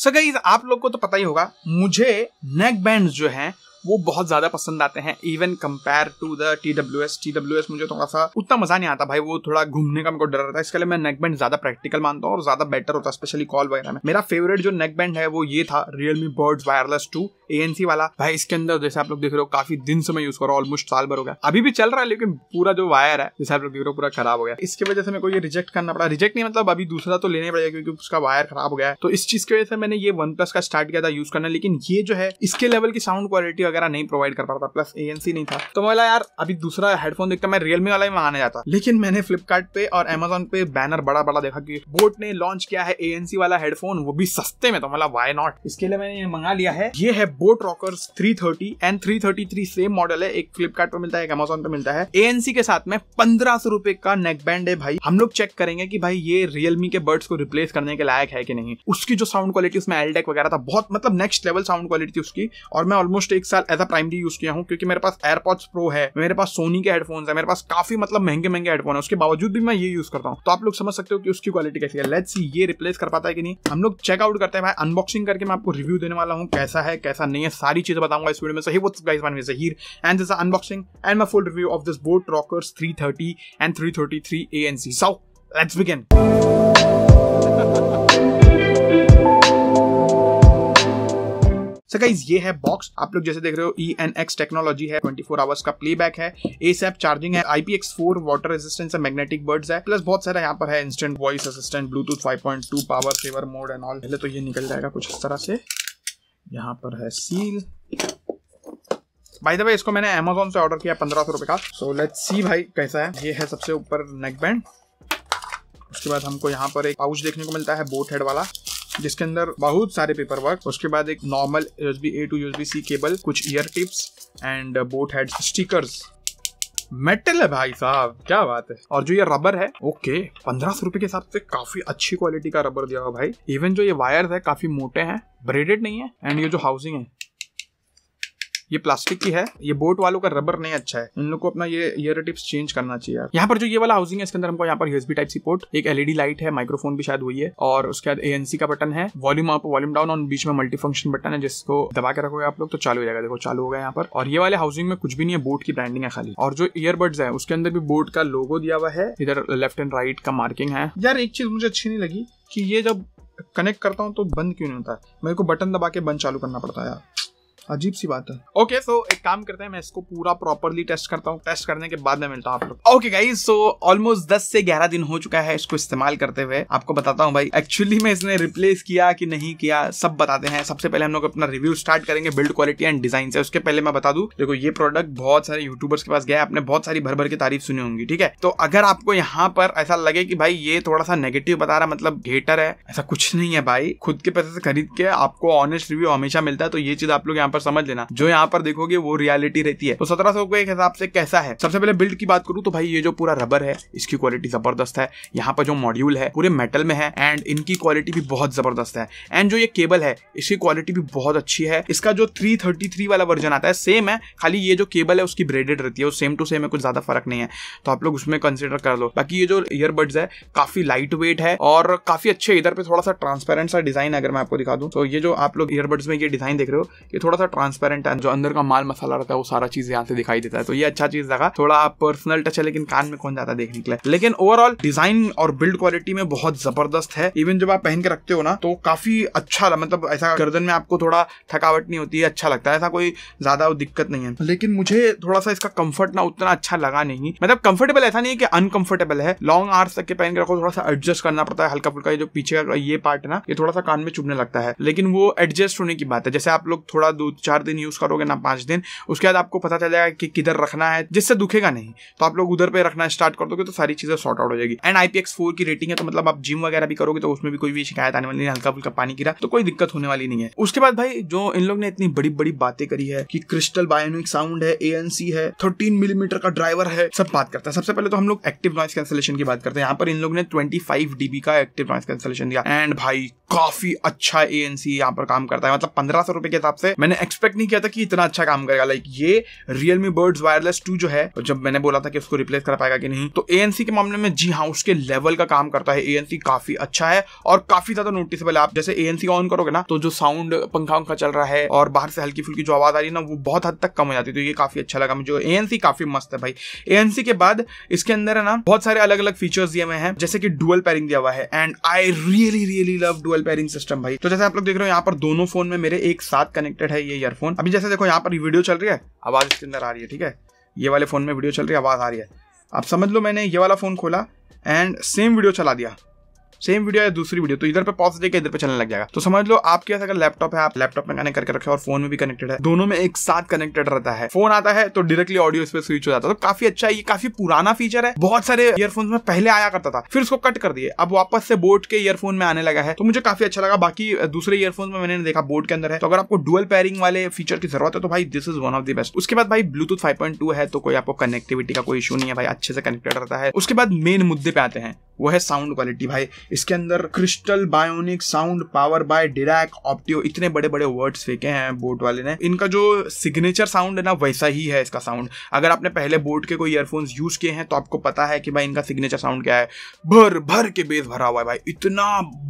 So guys आप लोग को तो पता ही होगा मुझे नेक बैंड्स जो हैं वो बहुत ज्यादा पसंद आते हैं, even compare to the TWS। TWS मुझे थोड़ा सा उतना मजा नहीं आता भाई, वो थोड़ा घूमने का मेरे को डर रहता है, इसके लिए मैं नेकबैंड ज्यादा प्रैक्टिकल मानता हूँ और ज्यादा बेटर होता है स्पेशली कॉल वगैरह में। मेरा फेवरेट जो नेकबैंड है वो ये था Realme Buds Wireless 2 ANC वाला। भाई इसके अंदर जैसे आप लोग देख रहे हो काफी दिन से मैं यूज कर रहा हूँ, ऑलमोस्ट साल भर हो गया, अभी भी चल रहा है, लेकिन पूरा जो वायर है जैसे आप लोग देख रहे हो पूरा खराब हो गया। इसकी वजह से मेरे को ये रिजेक्ट करना पड़ा, रिजेक्ट नहीं मतलब अभी दूसरा तो लेने पड़ेगा क्योंकि उसका वायर खराब हो गया है। तो इस चीज की वजह से मैंने ये वन प्लस का स्टार्ट किया था यूज करना, लेकिन ये जो है इसके लेवल की साउंड क्वालिटी वगैरह नहीं प्रोवाइड कर पाता, प्लस ANC नहीं था, तो मैं यार अभी दूसरा हेडफोन देखता मैं Realme वाला ही आने जाता। लेकिन मैंने फ्लिपकार्ट पे और Amazon पे बैनर बड़ा बड़ा देखा कि बोट ने लॉन्च किया है ANC वाला हेडफोन, वो भी सस्ते में, तो मतलब व्हाई नॉट, इसके लिए मैंने ये मंगा लिया है। ये है boAt Rockers 330 and 333, same model है, एक फ्लिपकार्ट पे मिलता है एक Amazon पे मिलता है। ANC के साथ में 1500 रुपए का नेक बैंड है भाई। हम लोग चेक करेंगे कि भाई ये Realme के बर्ड्स को रिप्लेस करने के लायक है कि नहीं। उसकी जो साउंड क्वालिटी उसमें एलडेक वगैरह था, बहुत मतलब नेक्स्ट लेवल साउंड क्वालिटी थी उसकी, और मैं ऑलमोस्ट एक साल एज अ प्राइमरी यूज किया हूँ क्योंकि मेरे पास एयरपॉड्स प्रो है, मेरे पास सोनी के हेडफोन्स है, मेरे पास काफी मतलब महंगे महंगे हेडफोन है, उसके बावजूद भी मैं ये यूज करता हूँ। तो आप लोग समझ सकते हो कि उसकी क्वालिटी कैसी है। लेट्स सी ये रिप्लेस कर पाता है कि नहीं। हम लोग चेकआउट करते हैं भाई, अनबॉक्सिंग करके मैं आपको रिव्यू देने वाला हूँ कैसा है कैसा नहीं है, सारी चीजें बताऊंगा इस वीडियो में। सही वो गाइस वन ज़हीर and this unboxing and my full review of this boAt Rockers 330 and 333 ANC। So let's begin. So guys ये है बॉक्स, आप लोग जैसे देख रहे हो ENX टेक्नोलॉजी है, 24 आवर्स का प्लेबैक है, ASAP चार्जिंग है, IPX4 वाटर रेजिस्टेंस है, मैग्नेटिक बर्ड्स है, प्लस बहुत सारा यहाँ पर है instant voice assistant, Bluetooth 5.2, power saver mode and all. पहले तो ये निकल जाएगा कुछ इस तरह से, यहाँ पर है सील। बाय द वे इसको मैंने Amazon से ऑर्डर किया 1500 रुपए का। सो लेट्स सी भाई कैसा है। ये है सबसे ऊपर नेकबैंड, उसके बाद हमको यहाँ पर एक पाउच देखने को मिलता है बोट हेड वाला जिसके अंदर बहुत सारे पेपर वर्क, उसके बाद एक normal USB A to USB C cable, कुछ ear tips and boAt head stickers. Metal है भाई साहब, क्या बात है। और जो ये रबर है, ओके 1500 रुपए के हिसाब से काफी अच्छी क्वालिटी का रबर दिया हुआ भाई। इवन जो ये वायर्स है काफी मोटे हैं, ब्रेडेड नहीं है, एंड ये जो हाउसिंग है ये प्लास्टिक की है। ये बोट वालों का रबर नहीं अच्छा है, इन लोग को अपना ये ईयर टिप्स चेंज करना चाहिए। यहाँ पर जो ये वाला हाउसिंग है इसके अंदर हमको यहाँ पर USB टाइप सी पोर्ट, एक LED लाइट है, माइक्रोफोन भी शायद वही है, और उसके बाद ANC का बटन है, वॉल्यूम अप वॉल्यूम डाउन, और बीच में मल्टी फंक्शन बटन है जिसको दबा के रखोगे आप लोग तो चालू हो जाएगा। देखो चालू हो गया यहाँ पर। और ये वाले हाउसिंग में कुछ भी नहीं है, बोट की ब्रांडिंग है खाली। और जो ईयरबड्स है उसके अंदर भी बोट का लोगो दिया हुआ है, इधर लेफ्ट एंड राइट का मार्किंग है। यार एक चीज मुझे अच्छी नहीं लगी कि ये जब कनेक्ट करता हूँ तो बंद क्यों नहीं होता है, मेरे को बटन दबा के बंद चालू करना पड़ता है यार, अजीब सी बात है। ओके सो एक काम करते हैं, मैं इसको पूरा प्रॉपरली टेस्ट करता हूँ, टेस्ट करने के बाद मैं मिलता हूँ आप लोग। ओके गाइस सो ऑलमोस्ट 10 से 11 दिन हो चुका है इसको इस्तेमाल करते हुए। आपको बताता हूँ भाई एक्चुअली मैं इसने रिप्लेस किया कि नहीं किया सब बताते हैं। सबसे पहले हम लोग अपना रिव्यू स्टार्ट करेंगे बिल्ड क्वालिटी एंड डिजाइन से। उसके पहले मैं बता दूं, देखो ये प्रोडक्ट बहुत सारे यूट्यूबर्स के पास गया, आपने बहुत सारी भर भर की तारीफ सुनी होंगी, ठीक है। तो अगर आपको यहाँ पर ऐसा लगे कि भाई ये थोड़ा सा नेगेटिव बता रहा मतलब हेटर है, ऐसा कुछ नहीं है भाई, खुद के पैसे से खरीद के आपको ऑनेस्ट रिव्यू हमेशा मिलता है। तो ये चीज आप लोग पर समझ लेना, जो यहाँ पर देखोगे वो रियलिटी रहती है। तो 1700 के हिसाब से कैसा है। सबसे पहले बिल्ड की बात करूं तो भाई ये जो पूरा रबर है इसकी क्वालिटी जबरदस्त है, यहाँ पर जो मॉड्यूल है पूरे मेटल में है एंड इनकी क्वालिटी भी बहुत जबरदस्त है, एंड जो ये केबल है इसकी क्वालिटी भी बहुत अच्छी है। इसका जो 333 वाला वर्जन आता है सेम है, खाली ये जो केबल है उसकी ब्रेडेड रहती है, वो सेम टू सेम है, कुछ ज्यादा फर्क नहीं है, तो आप लोग उसमें कंसिडर कर लो। बाकी ये जो ईयरबड्स है काफी लाइट वेट है और काफी अच्छे, इधर पे थोड़ा सा ट्रांसपेरेंट सा डिजाइन अगर मैं आपको दिखा दूं तो ये जो आप लोग ईयरबड्स में ये डिजाइन देख रहे हो ये थोड़ा सा ट्रांसपेरेंट है, जो अंदर का माल मसाला रहता है वो सारा चीज यहाँ से दिखाई देता है, तो ये अच्छा चीज लगा। थोड़ा पर्सनल टच है लेकिन कान में कौन जाता देखने के लिए, लेकिन ओवरऑल डिजाइन और बिल्ड क्वालिटी में बहुत जबरदस्त है। इवन जब आप पहन के रखते हो ना तो काफी अच्छा, मतलब ऐसा गर्दन में आपको थोड़ा थकावट नहीं होती है, अच्छा लगता है, ऐसा कोई ज्यादा दिक्कत नहीं है। लेकिन मुझे थोड़ा सा इसका कंफर्ट ना उतना अच्छा लगा नहीं, मतलब कंफर्टेबल ऐसा नहीं है कि अनकंफर्टेबल है, लॉन्ग आवर्स तक के पहन के रखो, थोड़ा सा एडजस्ट करना पड़ता है, हल्का फुल्का जो पीछे का ये पार्ट है ना ये थोड़ा सा कान में चुभने लगता है, लेकिन वो एडजस्ट होने की बात है। जैसे आप लोग थोड़ा 2-4 दिन यूज करोगे ना 5 दिन, उसके बाद आपको पता चल जाएगा कि किधर रखना है जिससे दुखेगा नहीं, तो आप लोग उधर पे रखना स्टार्ट कर दोगे तो सारी चीजें सॉर्ट आउट हो जाएगी। एंड IPX4 की रेटिंग है तो मतलब आप जिम वगैरह भी करोगे तो उसमें भी कोई भी शिकायत आने वाली नहीं, हल्का फुल्का पानी गिरा तो कोई दिक्कत होने वाली नहीं है। उसके बाद भाई जो इन लोग ने इतनी बड़ी बड़ी बातें करी है कि क्रिस्टल बायोनिक साउंड है, ANC है, 13 मिलीमीटर का ड्राइवर है, सब बात करते हैं। सबसे पहले तो हम लोग एक्टिव नॉइस कैंसिलेशन की बात करते हैं। यहाँ पर इन लोग ने 25 dB का एक्टिव नॉइस कैंसिलेशन दिया एंड भाई काफी अच्छा एएनसी यहाँ पर काम करता है। मतलब 1500 रुपए के हिसाब से मैंने एक्सपेक्ट नहीं किया था कि इतना अच्छा काम करेगा। लाइक ये Realme Buds Wireless 2 जो है, जब मैंने बोला था कि उसको रिप्लेस कर पाएगा कि नहीं, तो एएनसी के मामले में जी हाँ उसके लेवल का काम करता है। एएनसी काफी अच्छा है और काफी ज्यादा नोटिसेबल है। आप जैसे एएनसी ऑन करोगे ना तो जो साउंड पंखा वंखा चल रहा है और बाहर से हल्की फुल्की जो आवाज आ रही है ना वो बहुत हद तक कम हो जाती है। तो ये काफी अच्छा लगा मुझे, एएनसी काफी मस्त है भाई। एएनसी के बाद इसके अंदर है ना बहुत सारे अलग अलग फीचर्स दिए हुए हैं, जैसे कि डुअल पेयरिंग दिया हुआ है and I really really love dual pairing system भाई। तो जैसे आप लोग देख रहे हो यहाँ पर दोनों फोन में मेरे एक साथ कनेक्टेड है ये ईयरफोन। अभी जैसे देखो यहाँ पर वीडियो चल रही है, आवाज इसके अंदर आ रही है, ठीक है, ये वाले फोन में वीडियो चल रही है, आवाज आ रही है। आप समझ लो मैंने ये वाला फोन खोला एंड सेम वीडियो चला दिया, सेम वीडियो या दूसरी वीडियो, तो इधर पे पॉज देकर इधर पे चलने लग जाएगा। तो समझ लो आपके अगर लैपटॉप है, आप लैपटॉप में कनेक्ट करके रखे और फोन में भी कनेक्टेड है, दोनों में एक साथ कनेक्टेड रहता है। फोन आता है तो डायरेक्टली ऑडियो इस पे स्विच हो जाता है, तो काफी अच्छा है। ये काफी पुराना फीचर है, बहुत सारे ईयरफोन में पहले आया करता था, फिर उसको कट कर दिए, अब वापस से बोट के ईयरफोन में आने लगा है, तो मुझे काफी अच्छा लगा। बाकी दूसरे ईयरफोन में मैंने देखा बोट के अंदर है, तो अगर आपको डुअल पेयरिंग वाले फीचर की जरूरत है तो भाई this is one of the best. उसके बाद भाई ब्लूटूथ 5.2 है, तो कोई आपको कनेक्टिविटी का कोई इशू नहीं है भाई, अच्छे से कनेक्टेड रहता है। उसके बाद मेन मुद्दे पे आते हैं, वो है साउंड क्वालिटी भाई। इसके अंदर crystal bionic sound power by Dirac Opteo, इतने बड़े बड़े वर्ड्स फेंके हैं बोट वाले ने। इनका जो सिग्नेचर साउंड है ना वैसा ही है इसका साउंड। अगर आपने पहले बोट के कोई ईयरफोन्स यूज किए हैं तो आपको पता है कि भाई इनका सिग्नेचर साउंड क्या है। भर भर के बेस भरा हुआ है भाई, इतना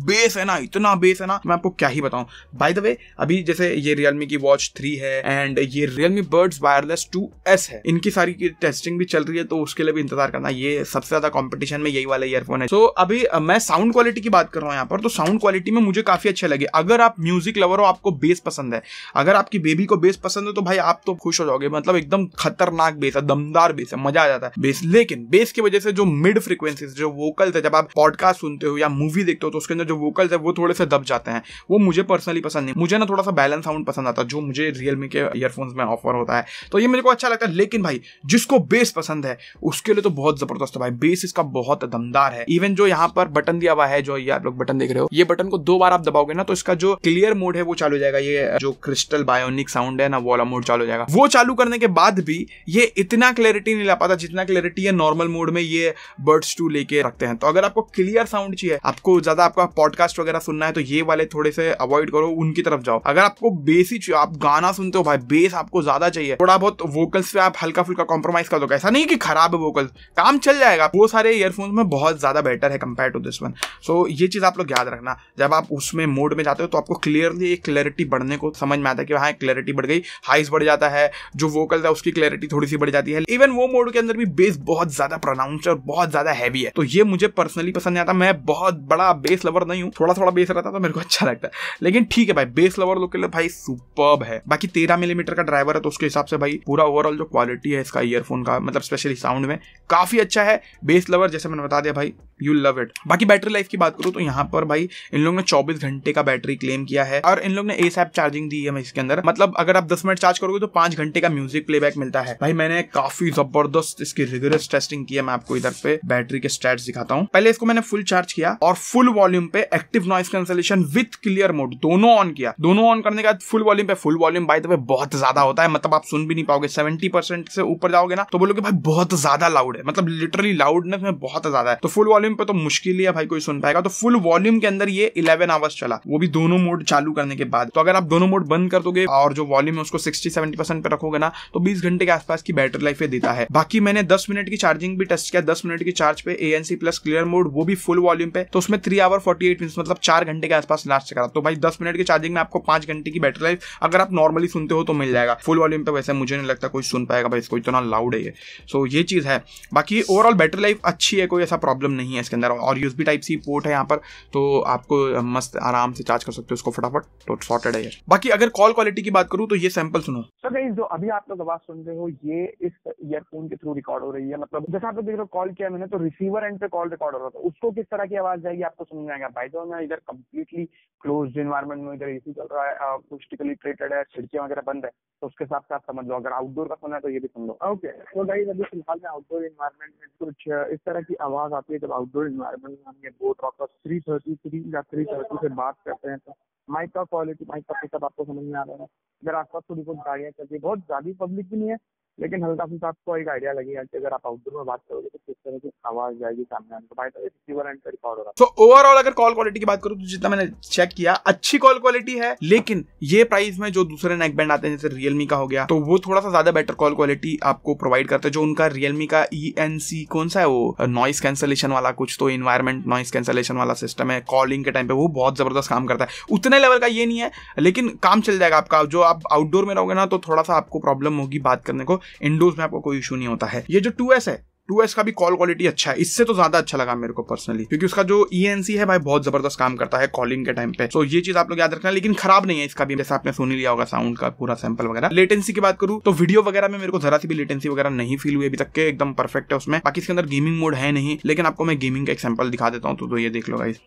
बेस है ना, इतना बेस है ना, मैं आपको क्या ही बताऊं। बाय द वे अभी जैसे ये Realme की वॉच 3 है एंड ये Realme Buds Wireless 2S है, इनकी सारी की टेस्टिंग भी चल रही है, तो उसके लिए भी इंतजार करना। ये सबसे ज्यादा कॉम्पिटिशन में यही वाला ईयरफोन। तो अभी मैं साउंड क्वालिटी की बात कर रहा हूं यहाँ पर, तो साउंड क्वालिटी में मुझे काफी अच्छे लगे। अगर आप म्यूजिक लवर हो, आपको बेस पसंद है, अगर आपकी बेबी को बेस पसंद है तो भाई आप तो खुश हो जाओगे। मतलब एकदम खतरनाक बेस है, दमदार बेस है, मजा आ जाता है बेस। लेकिन बेस की वजह से जो मिड फ्रीक्वेंसीज, जो वोकल्स है, जब आप पॉडकास्ट सुनते हो या मूवी देखते हो तो उसके अंदर जो वोकल्स है वो थोड़े से दब जाते हैं, वो मुझे पर्सनली पसंद नहीं। मुझे ना थोड़ा सा बैलेंस साउंड पसंद आता है जो मुझे Realme के ईयरफोन्स में ऑफर होता है, तो ये मेरे को अच्छा लगता है। लेकिन भाई जिसको बेस पसंद है उसके लिए तो बहुत जबरदस्त है भाई, बेस इसका बहुत दमदार है। इवन जो यहाँ पर बटन दिया हुआ है, जो ये आप लोग बटन देख रहे हो, ये बटन को 2 बार आप दबाओगे ना तो इसका जो क्लियर मोड है वो चालू हो जाएगा। ये जो क्रिस्टल बायोनिक साउंड है ना वो वाला मोड चालू हो जाएगा। वो चालू करने के बाद भी ये इतना क्लैरिटी नहीं ला पाता जितना क्लैरिटी है नॉर्मल मोड में ये बर्ड्स 2 लेके रखते हैं। तो अगर आपको क्लियर साउंड चाहिए, आपको ज्यादा आपका पॉडकास्ट वगैरह सुनना है तो ये वाले थोड़े से अवॉइड करो, उनकी तरफ जाओ। अगर आपको बेस ही चाहिए, आप गाना सुनते हो भाई, बेस आपको ज्यादा चाहिए, थोड़ा बहुत वोकल्स पे आप हल्का फुल्का कॉम्प्रोमाइज कर दो। ऐसा नहीं कि खराब है वोकल्स, काम चल जाएगा। वो सारे ईयरफोन में बहुत ज्यादा बेटर है compare to this one. So ये चीज आप लोग याद रखना, जब आप उसमें मोड में जाते हो तो आपको क्लियरली एक क्लैरिटी बढ़ने को समझ में आता है कि हाँ क्लैरिटी बढ़ गई, हाइस बढ़ जाता है, जो वोकल है उसकी क्लैरिटी थोड़ी सी बढ़ जाती है। इवन वो मोड के अंदर भी बेस बहुत ज्यादा प्रोनाउंस और बहुत ज्यादा हैवी है, तो ये मुझे पर्सनली पसंद नहीं आता। मैं बहुत बड़ा बेस लवर नहीं हूँ, थोड़ा थोड़ा बेस रहता तो मेरे को अच्छा लगता है, लेकिन ठीक है भाई, बेस लवर लोग के लिए भाई सुपर्ब है। बाकी 13 मिलीमीटर का ड्राइवर है, तो उसके हिसाब से भाई पूरा ओवरऑल जो क्वालिटी है इसका ईयरफोन का, मतलब स्पेशली साउंड में काफी अच्छा है। बेस लवर जैसे मैंने बता दिया भाई, यू लव इट। बाकी बैटरी लाइफ की बात करूं तो यहाँ पर भाई इन लोगों ने 24 घंटे का बैटरी क्लेम किया है और इन लोगों ने एसएप चार्जिंग दी है इसके अंदर। मतलब अगर आप 10 मिनट चार्ज करोगे तो 5 घंटे का म्यूजिक प्लेबैक मिलता है भाई। मैंने काफी जबरदस्त इसकी रिगरस टेस्टिंग की है, मैं आपको इधर पे बैटरी के स्टैट्स दिखाता हूँ। पहले इसको मैंने फुल चार्ज किया और फुल वॉल्यूम पे active noise cancellation with clear mode दोनों ऑन किया। दोनों ऑन करने के बाद फुल वॉल्यूम पे, full volume by the way बहुत ज्यादा होता है, मतलब आप सुन भी नहीं पाओगे। 70% से ऊपर जाओगे ना तो बोलोगे भाई बहुत ज्यादा लाउड है, मतलब लिटरली लाउडनेस में बहुत ज्यादा है। तो फुल वॉल्यूम पे तो मुश्किल है भाई कोई सुन पाएगा। तो फुल वॉल्यूम के अंदर ये 11 आवर्स चला, वो भी दोनों मोड चालू करने के बाद। तो अगर आप दोनों मोड बंद कर दोगे और जो वॉल्यूम है उसको 60-70% पे रखोगे ना तो 20 घंटे के आसपास की बैटरी लाइफ ये देता है। बाकी मैंने 10 मिनट की चार्जिंग भी टेस्ट किया, 10 मिनट की चार्ज पे ANC प्लस क्लियर मोड, वो भी फुल वॉल्यूम पे, तो उसमें 3 आवर 48 मिनट्स, मतलब 4 घंटे के आसपास लास्ट करा। तो भाई 10 मिनट की चार्जिंग में आपको 5 घंटे की बैटरी लाइफ अगर आप नॉर्मली सुनते हो तो मिल जाएगा। फुल वॉल्यूम पे वैसे मुझे नहीं लगता कोई सुन पाएगा भाई, इसको इतना लाउड है। सो ये चीज है। बाकी ओवरऑल बैटरी लाइफ अच्छी है, कोई ऐसा प्रॉब्लम नहीं है इसके अंदर, और USB Type-C पोर्ट है यहाँ पर, तो आपको मस्त आराम से चार्ज कर सकते हो उसको फटाफट, तो सॉर्टेड है। बाकी अगर कॉल क्वालिटी की बात करूँ तो ये सैंपल सुनो। सर गाइस जो अभी आप लोग आवाज सुन रहे हो ये इस ईयरफोन के थ्रू रिकॉर्ड हो रही है। मतलब जैसे आप लोग देख रहे हो कॉल किया मैंने तो रिसीवर एंड पे कॉल रिकॉर्ड हो रहा था, उसको किस तरह की आवाज आएगी आपको समझ आएगा भाई। तो मैं इधर कम्प्लीटली क्लोज एनवायरमेंट में, इधर AC चल रहा है, अकॉस्टिकली ट्रीटेड है, खिड़कियां वगैरह बंद है, तो उसके साथ साथ समझ लो। अगर आउटडोर का फोन है तो ये भी सुन लो। ओके तो गाइस अभी फिलहाल में आउटडोर एनवायरमेंट में कुछ इस तरह की आवाज आती है जब आउटडोर एनवायरमेंट में हम ये बोट ऑफ 333 या 330 से बात करते हैं। तो माइक का क्वालिटी, माइक का पिकअप आपको समझ में आ रहा है। इधर आसपास थोड़ी बहुत गाड़ियाँ चलती है, बहुत ज्यादा पब्लिक भी नहीं है लेकिन हल्का फुल्का आपको एक आइडिया लगेगा कि अगर आप आउटडोर में बात करोगे तो किस तरह की आवाज आएगी सामने आपको बाय द रिसीवर एंड का रिकॉर्ड हो रहा है। तो ओवरऑल अगर कॉल क्वालिटी की बात करूं तो जितना मैंने चेक किया अच्छी कॉल क्वालिटी है, लेकिन ये प्राइस में जो दूसरे नेक बैंड आते हैं जैसे रियलमी का हो गया तो वो थोड़ा सा ज्यादा बेटर कॉल क्वालिटी आपको प्रोवाइड करते हैं। जो उनका रियलमी का ENC कौन सा है वो नॉइस कैंसलेशन वाला कुछ तो एनवायरमेंट नॉइस कैंसलेशन वाला सिस्टम है, कॉलिंग के टाइम पे वो बहुत जबरदस्त काम करता है। उतने लेवल का ये नहीं है लेकिन काम चल जाएगा आपका। जो आप आउटडोर में रहोगे ना तो थोड़ा सा आपको प्रॉब्लम होगी बात करने को, इंडोर्स में आपको कोई इशू नहीं होता है। ये जो 2S है 2S का भी कॉल क्वालिटी अच्छा है, इससे तो ज्यादा अच्छा लगा मेरे को पर्सनली, क्योंकि उसका जो ENC है भाई बहुत जबरदस्त काम करता है कॉलिंग के टाइम पे। तो ये चीज आप लोग याद रखना, लेकिन खराब नहीं है इसका भी, जैसे आपने सुन लिया होगा साउंड का पूरा सैंपल वगैरह। लेटेंसी की बात करूं तो वीडियो वगैरह में मेरे को जरा सी भी लेटेंसी वगैरह नहीं फील हुई अभी तक के, एकदम परफेक्ट है उसमें। बाकी इसके अंदर गेमिंग मोड है नहीं, लेकिन आपको मैं गेमिंग का एक सैंपल दिखा देता हूं तो ये देख लो गाइस।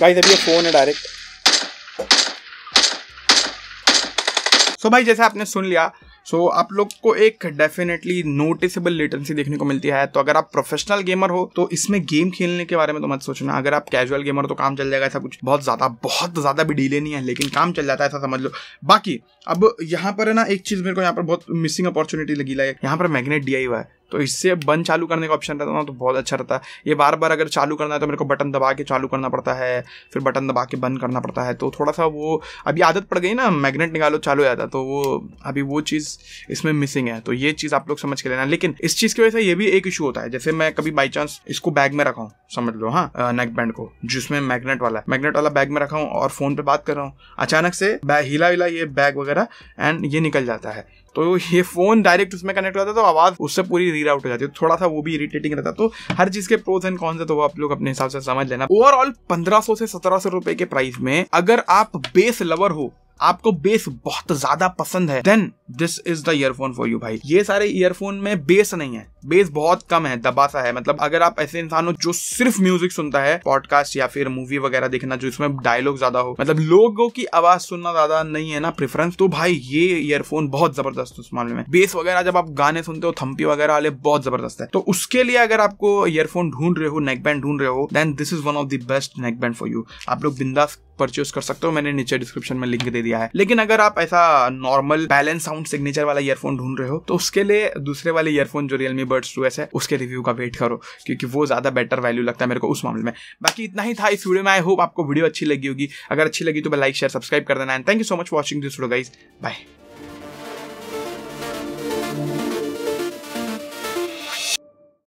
गाइस अभी ये फोन है डायरेक्ट। सो भाई जैसे आपने सुन लिया आप लोग को एक डेफिनेटली नोटिसेबल लेटेंसी देखने को मिलती है। तो अगर आप प्रोफेशनल गेमर हो तो इसमें गेम खेलने के बारे में तो मत सोचना, अगर आप कैजुअल गेमर हो तो काम चल जाएगा। ऐसा कुछ बहुत ज़्यादा भी डिले नहीं है, लेकिन काम चल जाता है ऐसा समझ लो। बाकी अब यहाँ पर है ना एक चीज़ मेरे को यहाँ पर बहुत मिसिंग अपॉर्चुनिटी लगी, यहाँ पर मैग्नेट DI हुआ है तो इससे बंद चालू करने का ऑप्शन रहता है ना तो बहुत अच्छा रहता है। ये बार बार अगर चालू करना है तो मेरे को बटन दबा के चालू करना पड़ता है, फिर बटन दबा के बंद करना पड़ता है, तो थोड़ा सा वो अभी आदत पड़ गई ना, मैग्नेट निकालो चालू हो जाता, तो वो अभी वो चीज़ इसमें मिसिंग है। तो ये चीज़ आप लोग समझ के लेना। लेकिन इस चीज़ की वजह से ये भी एक इशू होता है, जैसे मैं कभी बाई चांस इसको बैग में रखा हूँ समझ लो, हाँ नेक बैंड को जिसमें मैग्नेट वाला बैग में रखा हूँ और फ़ोन पर बात कर रहा हूँ, अचानक से हिला ये बैग वगैरह एंड ये निकल जाता है, तो ये फ़ोन डायरेक्ट उसमें कनेक्ट होता है तो आवाज़ उससे पूरी रीराउट हो जाती है, थोड़ा सा वो भी इरिटेटिंग रहता है। तो हर चीज़ के प्रोज एंड कॉन्स है, तो वो आप लोग अपने हिसाब से समझ लेना। ओवरऑल 1500 से 1700 रुपए के प्राइस में अगर आप बेस लवर हो, आपको बेस बहुत ज्यादा पसंद है, then this is the earphone for you भाई। ये सारे ईयरफोन में बेस नहीं है, बेस बहुत कम है, दबासा है। मतलब अगर आप ऐसे इंसान हो जो सिर्फ म्यूजिक सुनता है, पॉडकास्ट या फिर मूवी वगैरह देखना जो इसमें डायलॉग ज्यादा हो, मतलब लोगों की आवाज सुनना ज्यादा नहीं है ना प्रेफरेंस, तो भाई ये ईयरफोन बहुत जबरदस्त उस मामले में। बेस वगैरह जब आप गाने सुनते हो थम्पी वगैरह वाले बहुत जबरदस्त है। तो उसके लिए अगर आपको ईयरफोन ढूंढ रहे हो, नेकबैंड ढूंढ रहे हो, then this is one of the best neckband for you. आप लोग बिंदास परचेस कर सकते हो, मैंने नीचे डिस्क्रिप्शन में लिंक दे दिया है। लेकिन अगर आप ऐसा नॉर्मल बैलेंस साउंड सिग्नेचर वाला ईयरफोन ढूंढ रहे हो तो उसके लिए दूसरे वाले ईयरफोन जो Realme Buds 2S है उसके रिव्यू का वेट करो, क्योंकि वो ज्यादा बेटर वैल्यू लगता है मेरे को उस मामले में। बाकी इतना ही था इस वीडियो में, आई होप आपको वीडियो अच्छी लगी होगी। अगर अच्छी लगी तो लाइक शेयर सब्सक्राइब कर देना and thank you so much for watching this video guys, bye.